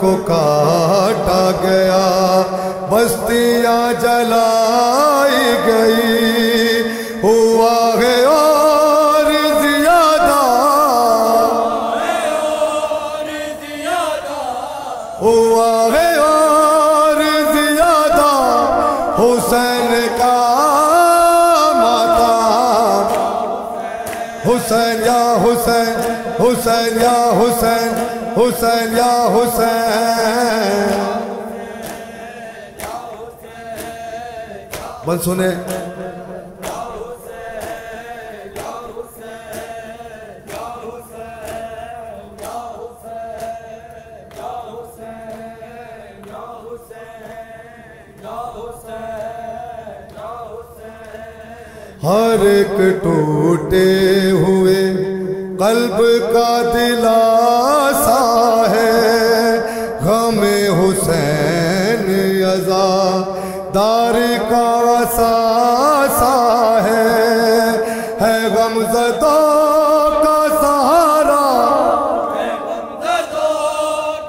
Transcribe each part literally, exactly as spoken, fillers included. को काटा गया, बस्तियां जलाई गई, हुआ है और ज्यादा, हुआ है और ज्यादा। हुसैन का माता, हुसैन या हुसैन, हुसैन या हुसैन, हुसैन या हुसैन। बस सुने हर एक टूटे हुए कल्ब का दिलासा है, गमे हुसैन अज़ादार का आसा है, है गमज़दा का सहारा, है गमज़दा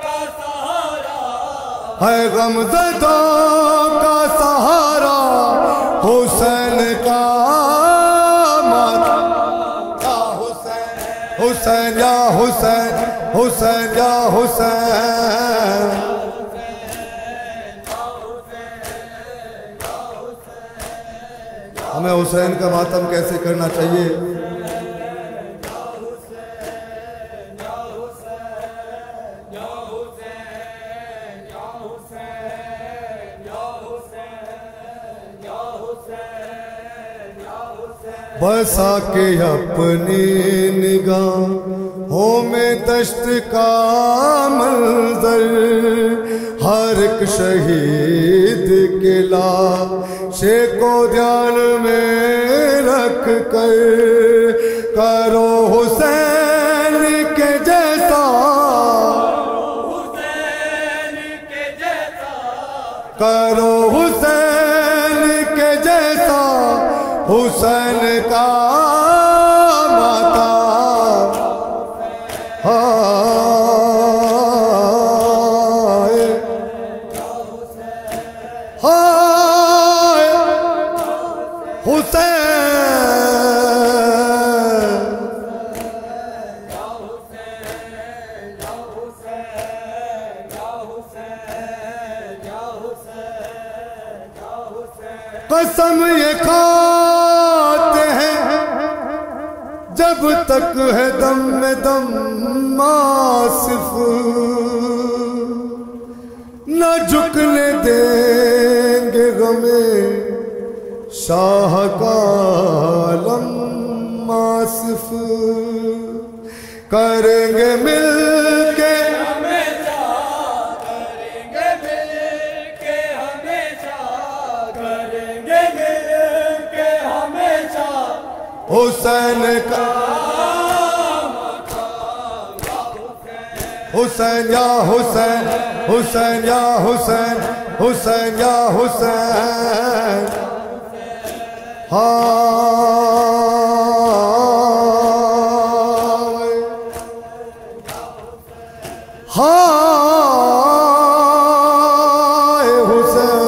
का सहारा, है गमज़दा का सहारा। हुसैन का हुसैन या हुसैन, हुसैन या हुसैन। हमें हुसैन का मातम कैसे करना चाहिए? बसा के अपनी निगाहों में दश्त का मंजर, हर एक शहीद के लाशे को ध्यान में रख कर, करो हुसैन के जैसा, हुसैन के जैसा, करो हुसैन के जैसा। हुसैन का माता, हाय हाय हुसैन। कसम ये खा जब तक है दम में दम मासिफ, न झुकने देंगे गमे शाह का आलम मासिफ। करेंगे मिलके हमेशा, करेंगे मिलके हमेशा, करेंगे मिलके हमेशा। हुसैन का हुसैन या हुसैन, हुसैन या हुसैन, हुसैन या हुसैन। हाय हाय हुसैन।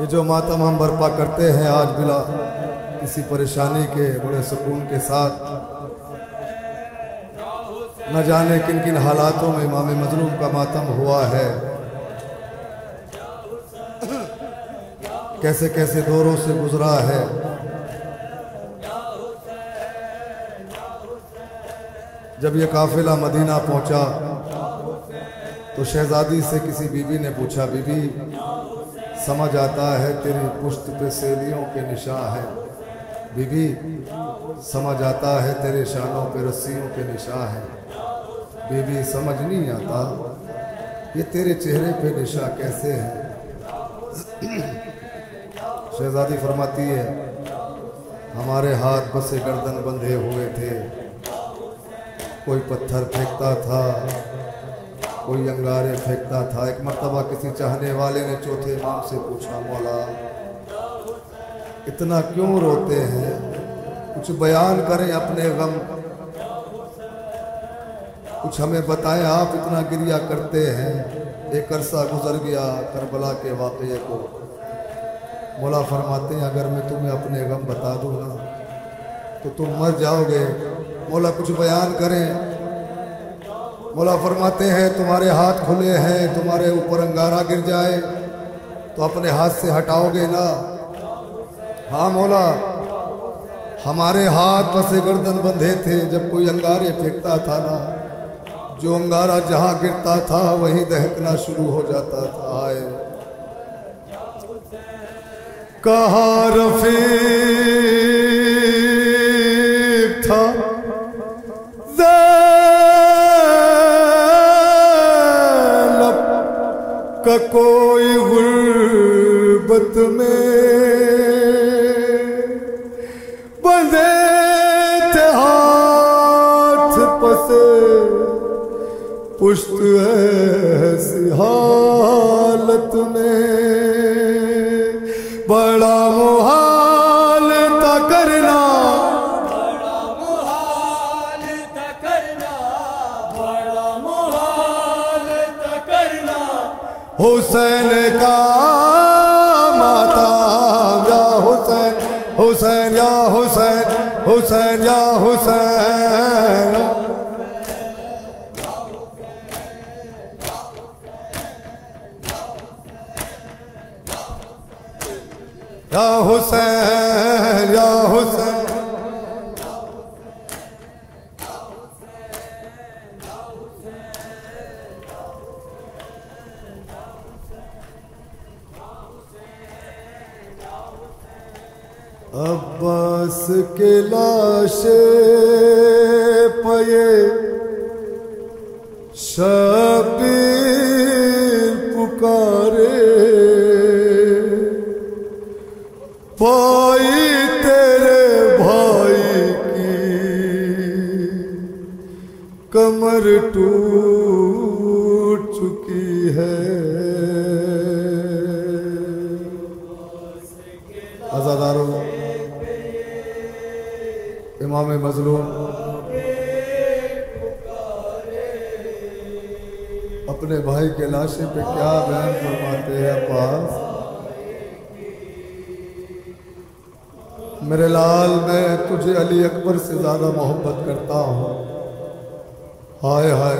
ये जो मातम हम बर्पा करते हैं आज बिला किसी परेशानी के, बड़े सुकून के साथ, न जाने किन किन हालातों में इमाम मजलूम का मातम हुआ है, कैसे कैसे दौरों से गुजरा है। जब ये काफिला मदीना पहुंचा तो शहजादी से किसी बीबी ने पूछा, बीबी समझ आता है तेरी पुश्त पे सैलियों के निशान है, बीबी समझ आता है तेरे शानों पे रस्सियों के निशान है, बीबी समझ नहीं आता ये तेरे चेहरे पे निशान कैसे है। शहजादी फरमाती है हमारे हाथ बसे गर्दन बंधे हुए थे, कोई पत्थर फेंकता था, कोई अंगारे फेंकता था। एक मरतबा किसी चाहने वाले ने चौथे इमाम से पूछा, मौला इतना क्यों रोते हैं, कुछ बयान करें अपने गम, कुछ हमें बताएं आप इतना गिरिया करते हैं। एक अरसा गुजर गया करबला के वाक़ये को, मौला फरमाते हैं अगर मैं तुम्हें अपने गम बता दूंगा तो तुम मर जाओगे। मौला कुछ बयान करें, मौला फरमाते हैं तुम्हारे हाथ खुले हैं, तुम्हारे ऊपर अंगारा गिर जाए तो अपने हाथ से हटाओगे ना? हाँ मौला, हमारे हाथ पसे गर्दन बंधे थे, जब कोई अंगारे फेंकता था ना, जो अंगारा जहाँ गिरता था वहीं दहकना शुरू हो जाता था। आए कहा रफीक था ज़ैनब का कोई गुर्बत में बंधे थे हाथ पसे पुश्त ऐसी हालत में बड़ा मुहाल था करना, बड़ा मुहाल था करना, बड़ा मुहाल था करना। हुसैन का माता या हुसैन, हुसैन या हुसैन, हुसैन या हुसैन। या हुसैन या हुसैन, अब्बास के लाशे पये शबीर पुकारे, पाई तेरे भाई की कमर टूट चुकी है। आजादारों, इमाम मजलूम अपने भाई के लाशे पे क्या बयान फरमाते हैं। पास मेरे लाल, मैं तुझे अली अकबर से ज़्यादा मोहब्बत करता हूँ। हाय हाय,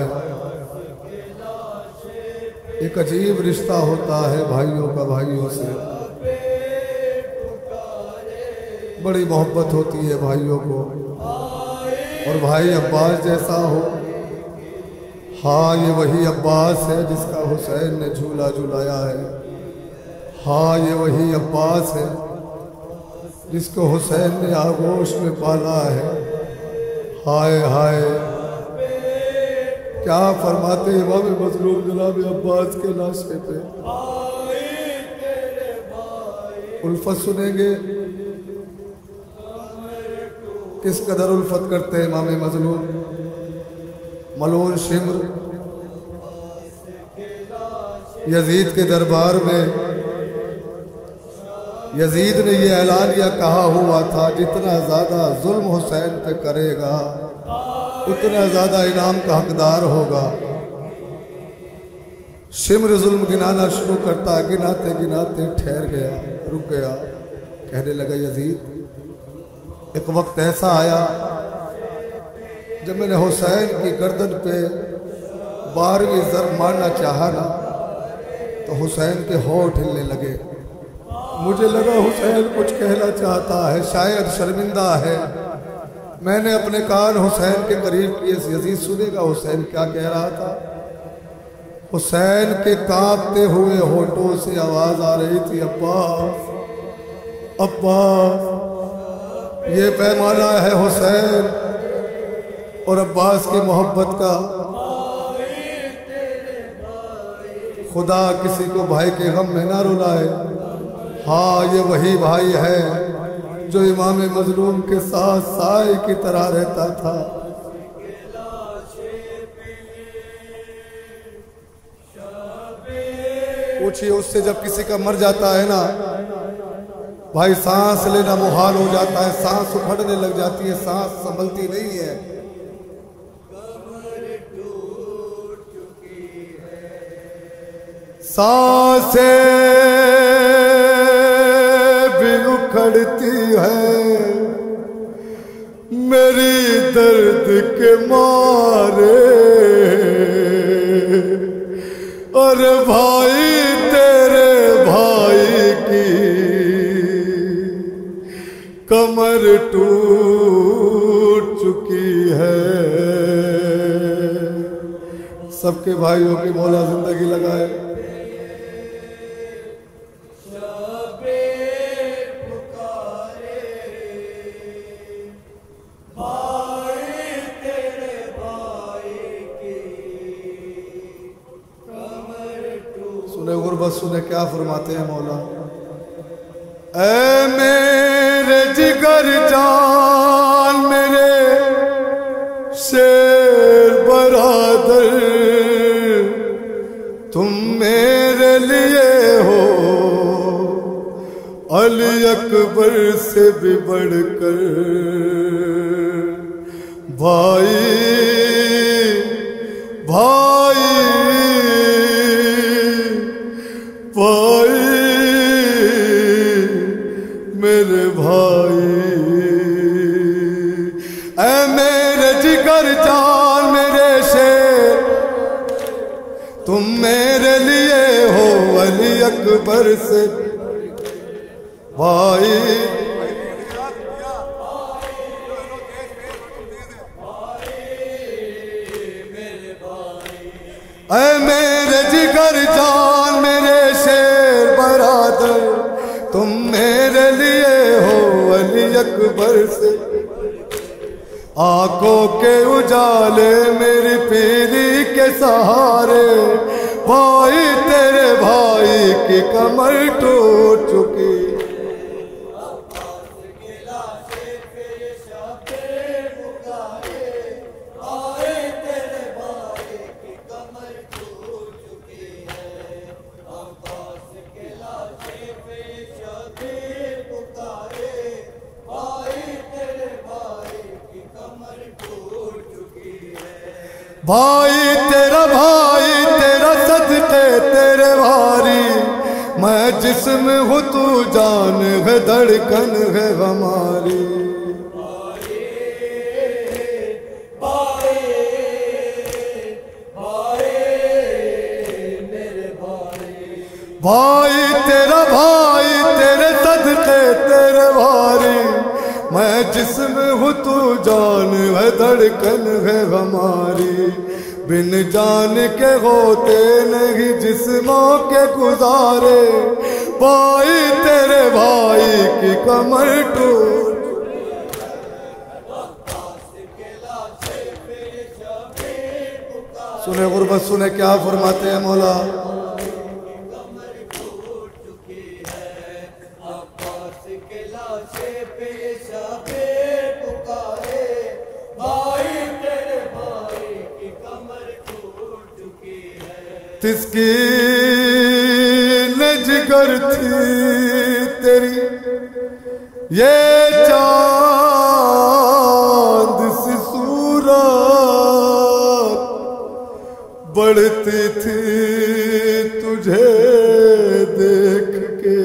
एक अजीब रिश्ता होता है भाइयों का भाइयों से, बड़ी मोहब्बत होती है भाइयों को। और भाई अब्बास जैसा हो, हाँ ये वही अब्बास है जिसका हुसैन ने झूला झुलाया है, हाँ ये वही अब्बास है जिसको हुसैन ने आगोश में पाला है। हाय हाय, क्या फरमाते इमाम मज़लूम जनाब अब्बास के लाशे पे। उल्फत सुनेंगे किस कदर उल्फत करते इमाम मज़लूम। मलून शिमर यजीद के दरबार में यजीद ने यह ऐलान या कहा हुआ था, जितना ज़्यादा जुल्म हुसैन पे करेगा उतना ज़्यादा इनाम का हकदार होगा। शिमर जुल्म गिनाना शुरू करता, गिनाते गिनाते ठहर गया, रुक गया। कहने लगा यजीद, एक वक्त ऐसा आया जब मैंने हुसैन की गर्दन पे बारहवीं जर मारना चाहा ना, तो हुसैन के होंठ हिलने लगे। मुझे लगा हुसैन कुछ कहना चाहता है, शायद शर्मिंदा है। मैंने अपने कान हुसैन के करीब किए, यजीद सुनेगा हुसैन क्या कह रहा था। हुसैन के कांपते हुए होठों से आवाज़ आ रही थी, अब्बास अब्बास, ये पैमाना है हुसैन और अब्बास की मोहब्बत का। खुदा किसी को भाई के गम में ना रुलाए। हाँ ये वही भाई है जो इमाम मज़लूम के साथ साए की तरह रहता था। पूछिए उससे, जब किसी का मर जाता है ना भाई सांस लेना मुहाल हो जाता है, सांस उखड़ने लग जाती है, सांस संभलती नहीं है। कमर टूट चुकी है, सांसें भी उखड़ती है मेरी दर्द के मारे। अरे भाई तेरे भाई कमर टूट चुकी है। सबके भाइयों की मौला जिंदगी लगाए। सुने गुरबत, सुने क्या फरमाते हैं मौला। ऐ मेरे जिगर जान मेरे शेर बरादर, तुम मेरे लिए हो अली अकबर से भी बढ़कर। भाई भाई भाई मेरे भाई, ऐ मेरे जिगर जान मेरे शेर, तुम मेरे लिए हो अली अकबर से भाई। ऐ मेरे जिगर जान मेरे शेर बरादर, तुम मेरे लिए हो अली अकबर से। आंखों के उजाले मेरी पीली के सहारे, भाई तेरे भाई की कमर टूट चुकी। भाई तेरा भाई तेरा सदके तेरे भारी, मैं जिस्म हूँ तू जान है, धड़कन है हमारी। भाई तेरा भाई तेरे सदके तेरे भारी, मैं जिस्म हूँ तू जान है, धड़कन है हमारी। बिन जान के होते नहीं जिस्मों के गुजारे, भाई तेरे भाई की कमर टूट। सुने गुरबत, सुने क्या फरमाते हैं मौला। तिसकी जिगर थी तेरी ये चांद सी सूरत, बढ़ती थी तुझे देख के।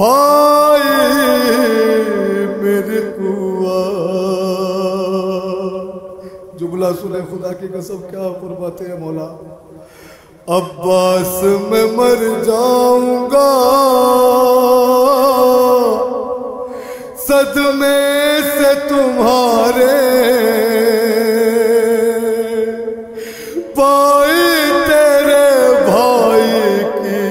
भाई मेरे कुआ जुमला सुने खुदा की कसम, क्या फरमाते हैं मौला। अब्बास में मर जाऊंगा सदमे से तुम्हारे, भाई तेरे भाई की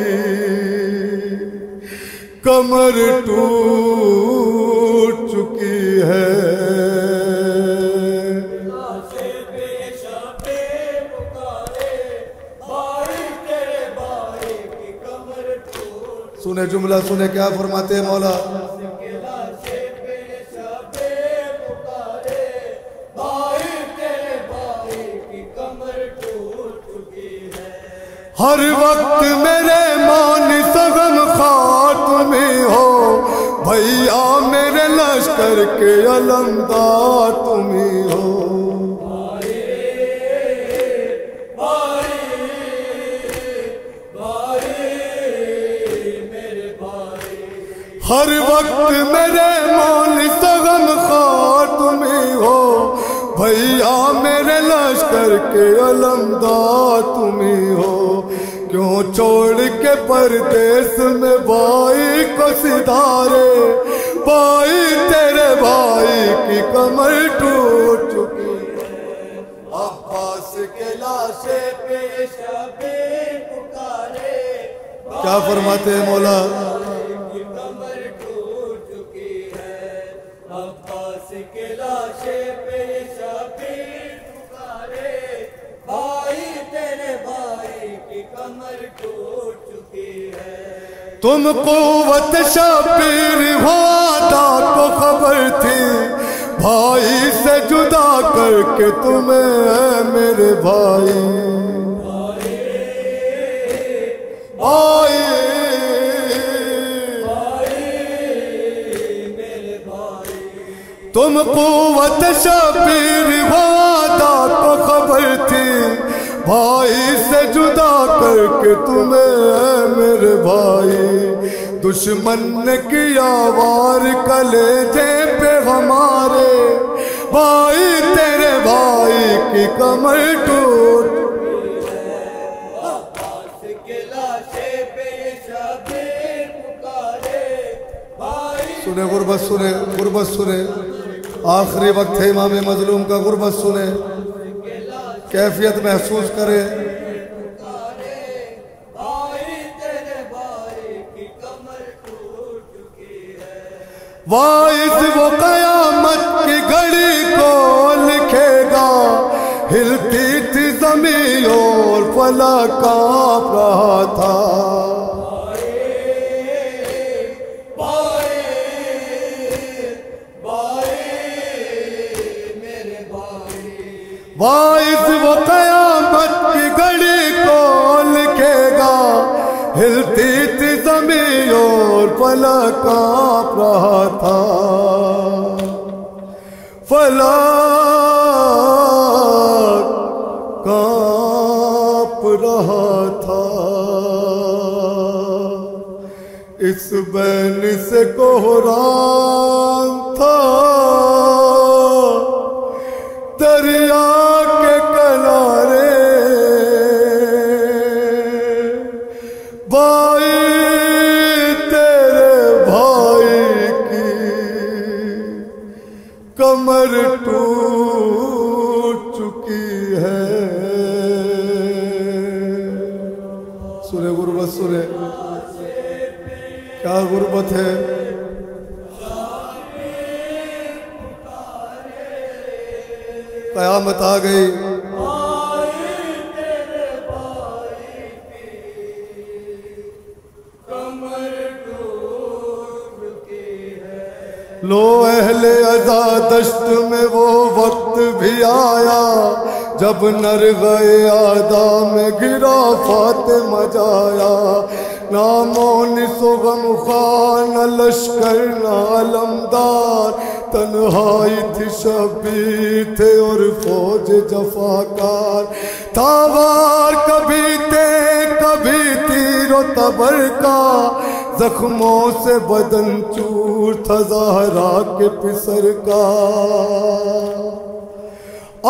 कमर टूट चुकी है। सुने जुमला, सुने क्या फरमाते हैं मौला। हर वक्त मेरे मान सगम खात में हो भैया मेरे लश्कर के अलमदार तुम्ही हो। हर वक्त मेरे मान सगम खार तुम्ही हो भैया मेरे लश्कर के अलमदार तुम्ही हो। क्यों छोड़ के परदेश में भाई को सिधारे भाई तेरे भाई की कमर टूट चुकी है। अब्बास के लाशे पे शबे पुकारे क्या फरमाते हैं मौला तुम कुव्वत शबीर हो आदा को खबर थी भाई से जुदा करके तुम्हें है मेरे भाई। भाई तुम कुव्वत शबीर हो आदा को खबर थी भाई से जुदा करके तुम्हें है मेरे भाई। दुश्मन ने किया वार कलेजे पे हमारे भाई तेरे भाई की कमर टूट। सुने गुरबत सुने गुरबत सुने आखिरी वक्त है इमाम मजलूम का गुरबत सुने कैफियत महसूस करे। वाइस वो कयामत की घड़ी को लिखेगा हिलती थी जमीन और फला कांप रहा था। वाइस वो कयामत की घड़ी को लिखेगा हिलती थी जमीन और फला कांप रहा था। फला कांप रहा था इस बैन से कोहरान था दरिया के किनारे भाई तेरे भाई की कमर टूट चुकी है। सुने गुरबत सुने क्या गुरबत है। कयामत आ गई लो अहले अदा दश्त में वो वक्त भी आया जब नर गए आदा में गिरा फातिमा जाया। ना मोनिसो गम खान न लश्कर न अलमदार तन्हाई थी शबीर थे और फौज जफाकार। था वार कभी थे कभी तीरो तबर का जख्मों से बदन चूर था ज़हरा के पिसर का।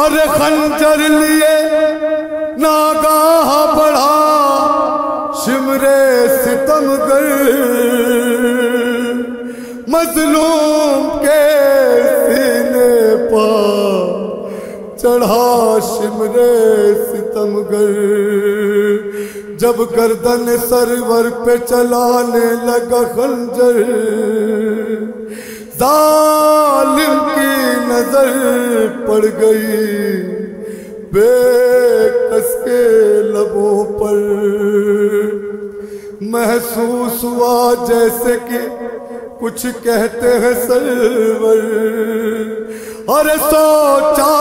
और खंजर लिए नागाह बढ़ा शिमरे सितमगर मजलूम के सीने पर चढ़ा शिमरे सितमगर। जब गर्दन सरवर पे चलाने लगा खंजर जालिम की नजर पड़ गई बेकस के लबों पर। महसूस हुआ जैसे कि कुछ कहते हैं सरवर और सोचा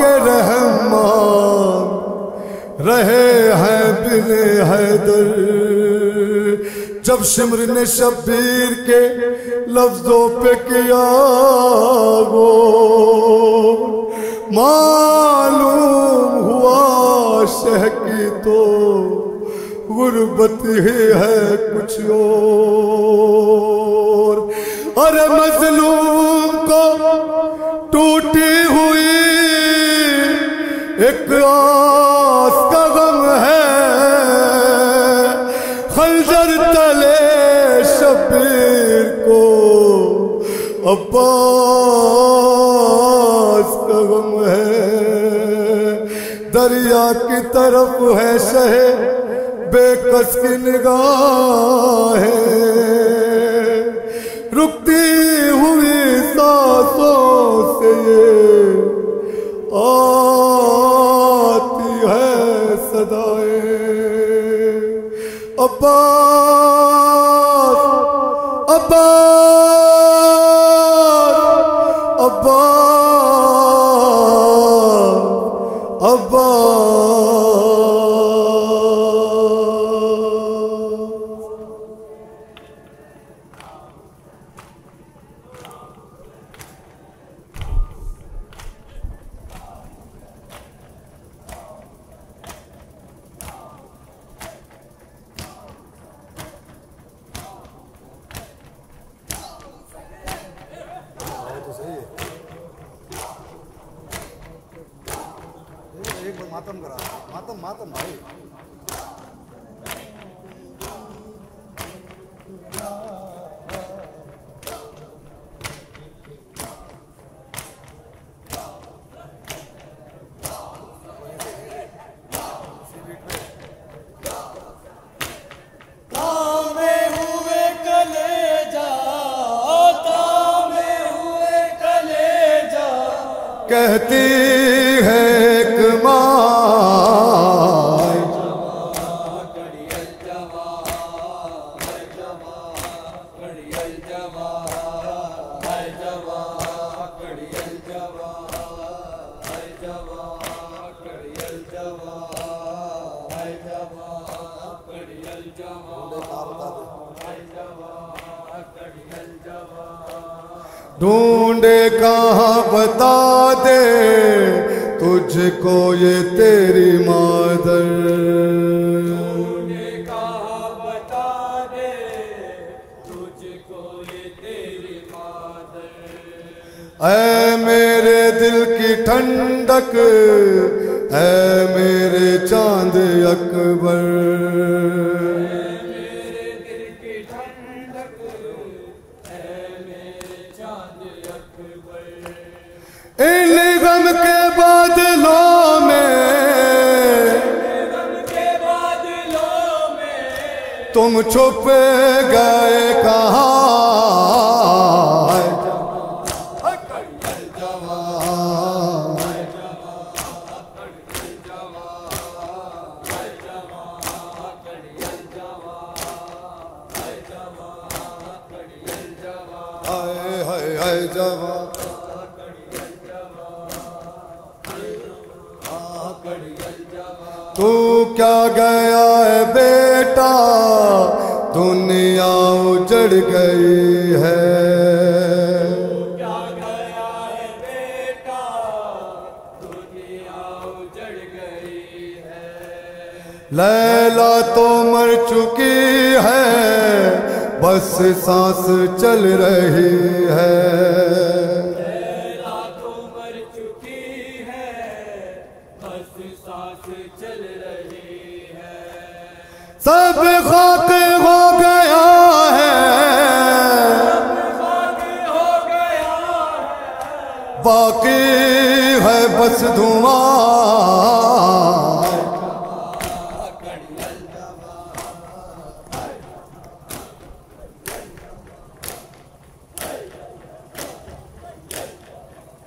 के रहमान रहे हैं बिन हैदर। जब शिमर ने शब्बीर के लफ्जों पे किया वो मालूम हुआ शह की तो गुर्बत ही है कुछ और। अरे मजलूम को टूटी हुई एक आस का गम है, खंजर तले शब्बीर को अब्बास का गम है। दरिया की तरफ है सहे बेकस की निगाह है, रुकती हुई सांसों से आती है सदाए अब्बास अब्बास अब्बास कहती है एक माँ ढूंढे कहाँ बता दे तुझको ये तेरी मादर, ढूंढे कहाँ बता दे तुझको ये तेरी मादर। ऐ मेरे दिल की ठंडक ऐ मेरे चांद अकबर, इन गम के बादलों में तुम छुप गए कहाँ तू क्या गया है बेटा दुनिया उजड़ गई है, तू क्या गया है बेटा दुनिया उजड़ गई है। लैला तो मर चुकी है बस सांस चल रही है, सब खाक हो गया है बाकी है बस धुआं।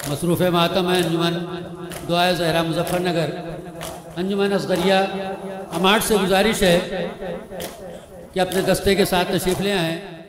मसरूफ़ मातम है अंजुमन दुआ ए ज़हरा मुजफ्फरनगर अंजुमन अकबरिया, हम आपसे गुजारिश है कि अपने दस्ते के साथ तशरीफ़ ले आएँ।